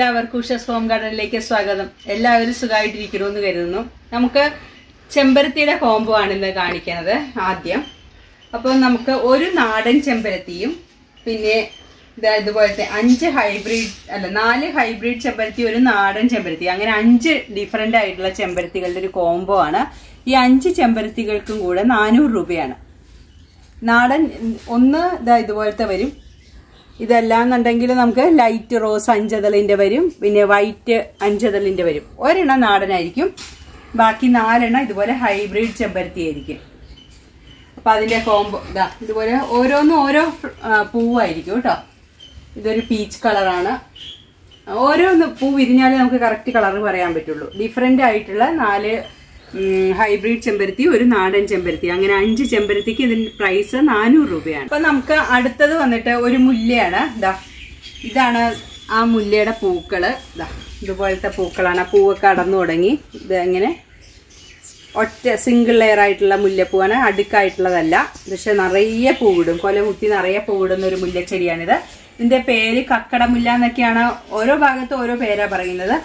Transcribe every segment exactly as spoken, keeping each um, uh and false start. എല്ലാവർക്കും ഉഷാസ് ഹോം ഗാർഡനിലേക്ക് സ്വാഗതം. എല്ലാവരും സുഖമായിട്ടിരിക്കുമെന്ന് കരുതുന്നു. നമുക്ക് ചെമ്പരത്തിയുടെ കോംബോ ആണ് ഇന്ന് കാണിക്കുന്നത് ആദ്യം. അപ്പോൾ നമുക്ക് ഒരു നാടൻ ചെമ്പരത്തിയും പിന്നെ ഇതുപോലത്തെ അഞ്ച് ഹൈബ്രിഡ് അല്ല നാല് ഹൈബ്രിഡ് ചെമ്പരത്തി, ഒരു നാടൻ ചെമ്പരത്തി, അങ്ങനെ അഞ്ച് ഡിഫറെൻ്റ് ആയിട്ടുള്ള ചെമ്പരത്തികളുടെ ഒരു കോംബോ ആണ്. ഈ അഞ്ച് ചെമ്പരത്തികൾക്കും കൂടെ നാനൂറ് രൂപയാണ്. നാടൻ ഒന്ന് ഇതാ ഇതുപോലത്തെ വരും. ഇതല്ലാന്നുണ്ടെങ്കിൽ നമുക്ക് ലൈറ്റ് റോസ് അഞ്ചതളിൻ്റെ വരും, പിന്നെ വൈറ്റ് അഞ്ചതളിൻ്റെ വരും. ഒരെണ്ണം നാടനായിരിക്കും, ബാക്കി നാലെണ്ണം ഇതുപോലെ ഹൈബ്രിഡ് ചെമ്പരത്തി ആയിരിക്കും. അപ്പം അതിൻ്റെ കോംബോ ഇതാ ഇതുപോലെ ഓരോന്നും ഓരോ പൂവായിരിക്കും കേട്ടോ. ഇതൊരു പീച്ച് കളറാണ്. ഓരോന്ന് പൂ വിരിഞ്ഞാലേ നമുക്ക് കറക്റ്റ് കളർ പറയാൻ പറ്റുള്ളൂ. ഡിഫറെൻ്റ് ആയിട്ടുള്ള നാല് ഹൈബ്രിഡ് ചെമ്പരത്തി, ഒരു നാടൻ ചെമ്പരത്തി, അങ്ങനെ അഞ്ച് ചെമ്പരത്തിക്ക് ഇതിന്റെ പ്രൈസ് നാനൂറ് രൂപയാണ്. അപ്പൊ നമുക്ക് അടുത്തത് വന്നിട്ട് ഒരു മുല്ലയാണ്. ദാ ഇതാണ് ആ മുല്ലയുടെ പൂക്കള്. ദാ ഇതുപോലത്തെ പൂക്കളാണ്. ആ പൂവൊക്കെ അടന്നു തുടങ്ങി. ഇത് ഇങ്ങനെ ഒറ്റ സിംഗിൾ ലെയർ ആയിട്ടുള്ള മുല്ലപ്പൂവാണ്, അടുക്കായിട്ടുള്ളതല്ല. പക്ഷെ നിറയെ പൂവിടും, കൊലകുത്തി നിറയെ പൂവിടുന്ന ഒരു മുല്ലച്ചെടിയാണിത്. ഇതിന്റെ പേര് കക്കട മുല്ല എന്നൊക്കെയാണ്, ഓരോ ഭാഗത്തും ഓരോ പേരാ പറയുന്നത്.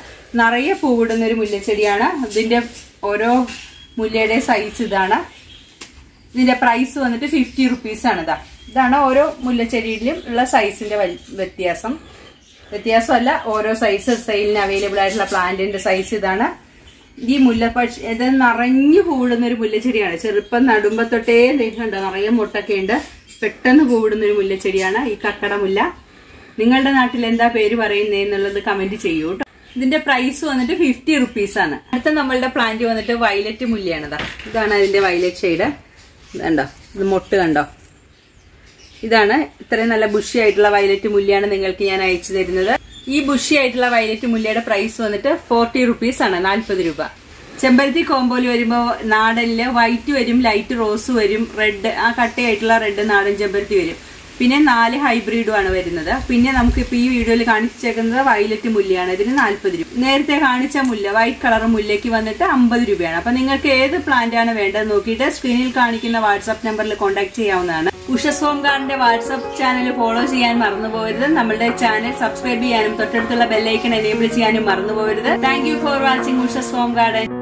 നിറയെ പൂവിടുന്ന ഒരു മുല്ലച്ചെടിയാണ്. ഇതിന്റെ ഓരോ മുല്ലയുടെ സൈസ് ഇതാണ്. ഇതിന്റെ പ്രൈസ് വന്നിട്ട് ഫിഫ്റ്റി റുപ്പീസാണ്. ഇതാ ഇതാണ് ഓരോ മുല്ലച്ചെടിയിലും ഉള്ള സൈസിന്റെ വ്യത്യാസം. വ്യത്യാസമല്ല, ഓരോ സൈസ് സെയിലിന് അവൈലബിൾ ആയിട്ടുള്ള പ്ലാന്റിന്റെ സൈസ് ഇതാണ്. ഈ മുല്ല പക്ഷി ഇത് നിറഞ്ഞു പൂവിടുന്ന ഒരു മുല്ലച്ചെടിയാണ്. ചെറുപ്പം നടുമ്പോ തൊട്ടേ ഉണ്ട്, നിറയെ മുട്ടൊക്കെ ഉണ്ട്, പെട്ടെന്ന് പൂവിടുന്ന ഒരു മുല്ലച്ചെടിയാണ് ഈ കക്കട മുല്ല. നിങ്ങളുടെ നാട്ടിൽ എന്താ പേര് പറയുന്നതെന്നുള്ളത് കമന്റ് ചെയ്യൂ. ഇതിന്റെ പ്രൈസ് വന്നിട്ട് ഫിഫ്റ്റി റുപ്പീസാണ്. അടുത്ത നമ്മളുടെ പ്ലാന്റ് വന്നിട്ട് വയലറ്റ് മുല്ലയാണിതാ. ഇതാണ് അതിന്റെ വയലറ്റ് ഷെയ്ഡ്. കണ്ടോ, ഇത് മൊട്ട് കണ്ടോ. ഇതാണ് ഇത്രയും നല്ല ബുഷി ആയിട്ടുള്ള വയലറ്റ് മുല്ലയാണ് നിങ്ങൾക്ക് ഞാൻ അയച്ചു തരുന്നത്. ഈ ബുഷി ആയിട്ടുള്ള വയലറ്റ് മുല്ലയുടെ പ്രൈസ് വന്നിട്ട് ഫോർട്ടി റുപ്പീസാണ്, നാൽപ്പത് രൂപ. ചെമ്പരത്തി കോമ്പോയിൽ വരുമ്പോൾ നാടനില് വൈറ്റ് വരും, ലൈറ്റ് റോസ് വരും, റെഡ് ആ കട്ടയായിട്ടുള്ള റെഡ് നാടൻ ചെമ്പരത്തി വരും, പിന്നെ നാല് ഹൈബ്രിഡുമാണ് വരുന്നത്. പിന്നെ നമുക്ക് ഇപ്പോൾ ഈ വീഡിയോയിൽ കാണിച്ചേക്കുന്നത് വയലറ്റ് മുല്ലയാണ്. ഇതിന് നാൽപ്പത് രൂപ. നേരത്തെ കാണിച്ച മുല്ല വൈറ്റ് കളർ മുല്ലയ്ക്ക് വന്നിട്ട് അമ്പത് രൂപയാണ്. അപ്പം നിങ്ങൾക്ക് ഏത് പ്ലാന്റാണ് വേണ്ടത് നോക്കിയിട്ട് സ്ക്രീനിൽ കാണിക്കുന്ന വാട്സാപ്പ് നമ്പറിൽ കോൺടാക്ട് ചെയ്യാവുന്നതാണ്. ഉഷാസ് ഹോം ഗാർഡന്റെ വാട്സാപ്പ് ചാനൽ ഫോളോ ചെയ്യാൻ മറന്നുപോകരുത്. നമ്മുടെ ചാനൽ സബ്സ്ക്രൈബ് ചെയ്യാനും തൊട്ടടുത്തുള്ള ബെല്ലൈക്കൺ എനേബിൾ ചെയ്യാനും മറന്നുപോകരുത്. Thank you for watching Usha's Home garden.